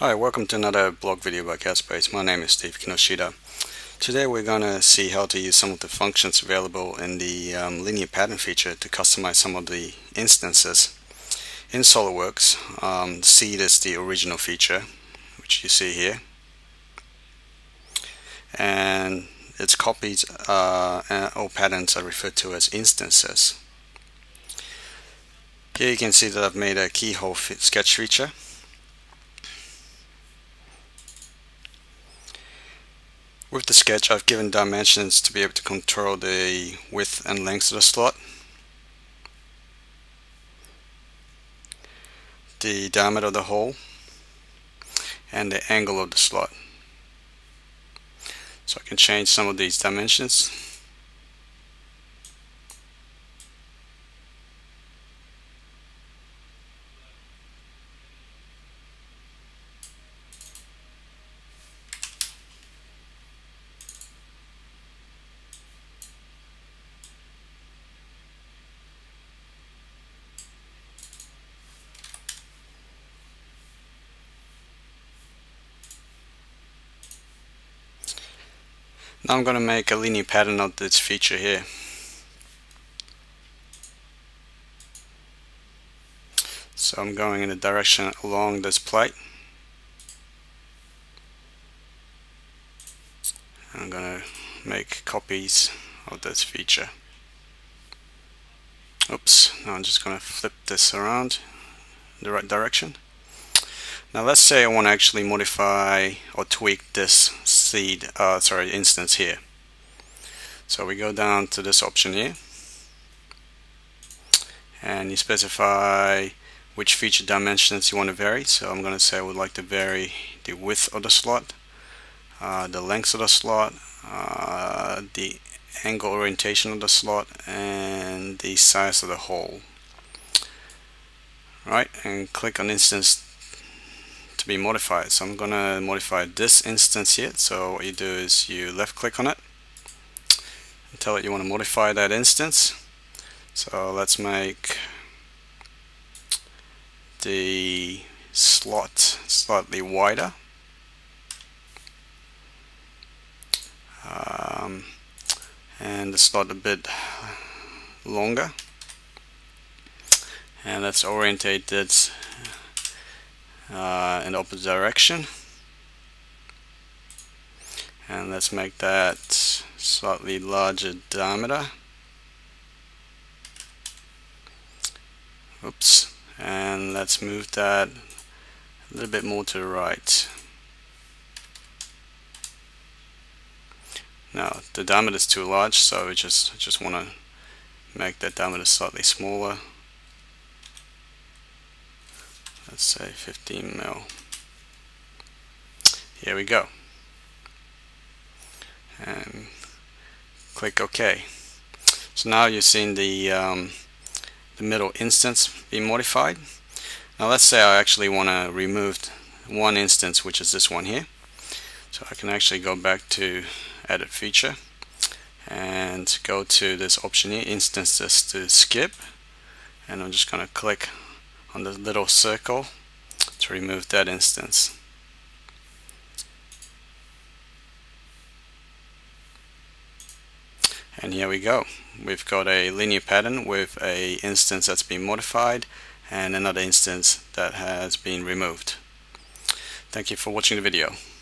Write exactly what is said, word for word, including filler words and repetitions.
Hi, welcome to another blog video by CADspace. My name is Steve Kinoshita. Today we're going to see how to use some of the functions available in the um, linear pattern feature to customize some of the instances in SOLIDWORKS. Um, seed is the original feature, which you see here, and its copies uh, or patterns are referred to as instances. Here you can see that I've made a keyhole sketch feature. With the sketch, I've given dimensions to be able to control the width and length of the slot, the diameter of the hole, and the angle of the slot. So I can change some of these dimensions. Now I'm going to make a linear pattern of this feature here. So I'm going in a direction along this plate. I'm going to make copies of this feature. Oops, now I'm just going to flip this around in the right direction. Now let's say I want to actually modify or tweak this seed, uh, sorry, instance here. So we go down to this option here, and you specify which feature dimensions you want to vary. So I'm going to say I would like to vary the width of the slot, uh, the length of the slot, uh, the angle orientation of the slot, and the size of the hole. Right, and click on instance to be modified. So I'm going to modify this instance here. So what you do is you left click on it and tell it you want to modify that instance. So let's make the slot slightly wider. Um, and the slot a bit longer. And let's orientate it Uh, in the opposite direction, and let's make that slightly larger diameter. Oops, and let's move that a little bit more to the right. Now the diameter is too large, so we just just want to make that diameter slightly smaller. Let's say fifteen mil. Here we go. And click OK. So now you're seeing the um, the middle instance be modified. Now let's say I actually want to remove one instance, which is this one here. So I can actually go back to Edit Feature and go to this option here, Instances to Skip, and I'm just going to click on the little circle to remove that instance. And here we go. We've got a linear pattern with a instance that's been modified and another instance that has been removed. Thank you for watching the video.